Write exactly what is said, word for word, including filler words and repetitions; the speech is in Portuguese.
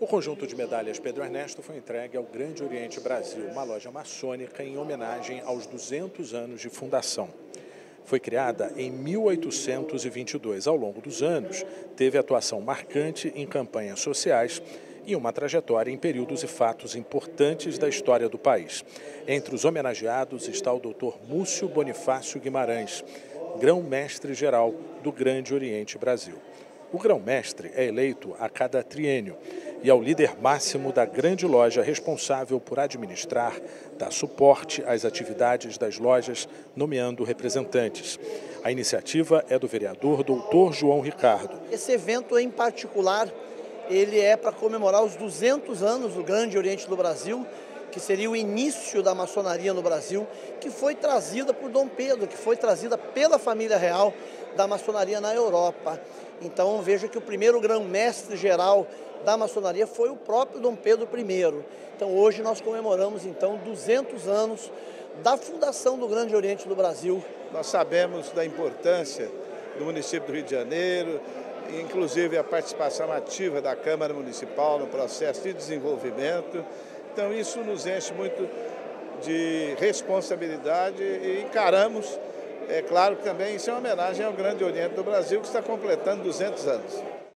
O conjunto de medalhas Pedro Ernesto foi entregue ao Grande Oriente Brasil, uma loja maçônica em homenagem aos duzentos anos de fundação. Foi criada em mil oitocentos e vinte e dois. Ao longo dos anos, teve atuação marcante em campanhas sociais e uma trajetória em períodos e fatos importantes da história do país. Entre os homenageados está o doutor Múcio Bonifácio Guimarães, grão-mestre-geral do Grande Oriente Brasil. O grão-mestre é eleito a cada triênio e é o líder máximo da grande loja responsável por administrar, dar suporte às atividades das lojas, nomeando representantes. A iniciativa é do vereador doutor João Ricardo. Esse evento em particular, ele é para comemorar os duzentos anos do Grande Oriente do Brasil, que seria o início da maçonaria no Brasil, que foi trazida por Dom Pedro, que foi trazida pela família real da maçonaria na Europa. Então veja que o primeiro grão-mestre geral da maçonaria foi o próprio Dom Pedro I. Então hoje nós comemoramos então duzentos anos da fundação do Grande Oriente do Brasil. Nós sabemos da importância do município do Rio de Janeiro, inclusive a participação ativa da Câmara Municipal no processo de desenvolvimento. Então isso nos enche muito de responsabilidade e encaramos, é claro que também isso é uma homenagem ao Grande Oriente do Brasil, que está completando duzentos anos.